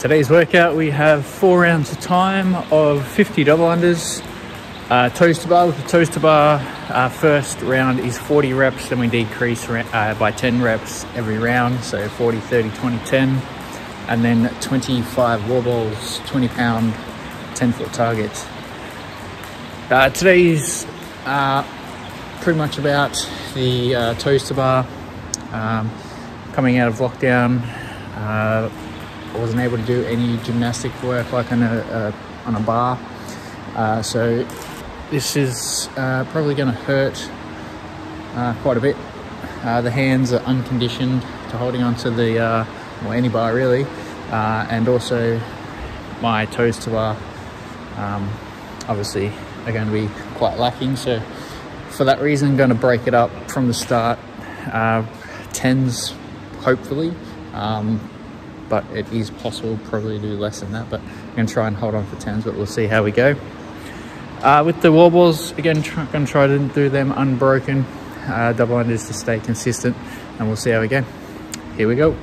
Today's workout, we have 4 rounds of time of 50 double unders, toes to bar. With the toes to bar, first round is 40 reps, then we decrease by 10 reps every round, so 40, 30, 20, 10, and then 25 wall balls, 20-pound, 10-foot target. Today's pretty much about the toes to bar. Coming out of lockdown, I wasn't able to do any gymnastic work like on a bar, so this is probably going to hurt quite a bit. The hands are unconditioned to holding onto the well, any bar really, and also my toes to bar obviously are going to be quite lacking. So for that reason, I'm going to break it up from the start. Tens, hopefully. But it is possible probably to do less than that, but I'm going to try and hold on for 10s, but we'll see how we go. With the wall balls, again, going to try to do them unbroken, double unders to stay consistent, and we'll see how we go. Here we go.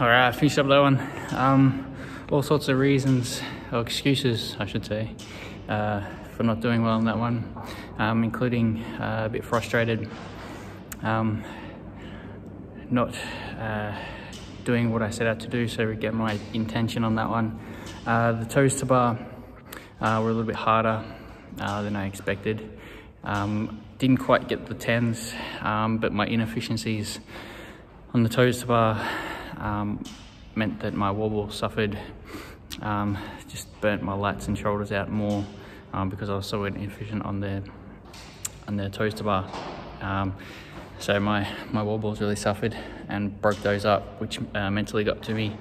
All right, I finished up that one. All sorts of reasons, or excuses, I should say, for not doing well on that one, including a bit frustrated, not doing what I set out to do, so we get my intention on that one. The toes to bar were a little bit harder than I expected. Didn't quite get the 10s, but my inefficiencies on the toes to bar meant that my wobble suffered, just burnt my lats and shoulders out more because I was so inefficient on their toes to bar. So my wobbles really suffered and broke those up, which mentally got to me,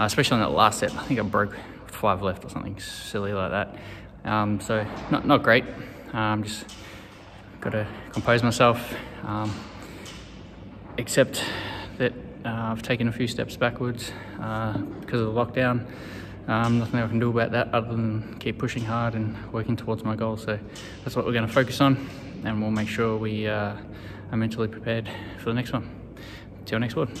especially on that last set. I think I broke 5 left or something silly like that. So not great. Just got to compose myself, accept that I've taken a few steps backwards because of the lockdown. Nothing I can do about that other than keep pushing hard and working towards my goal. So that's what we're going to focus on, and we'll make sure we are mentally prepared for the next one. Till next one.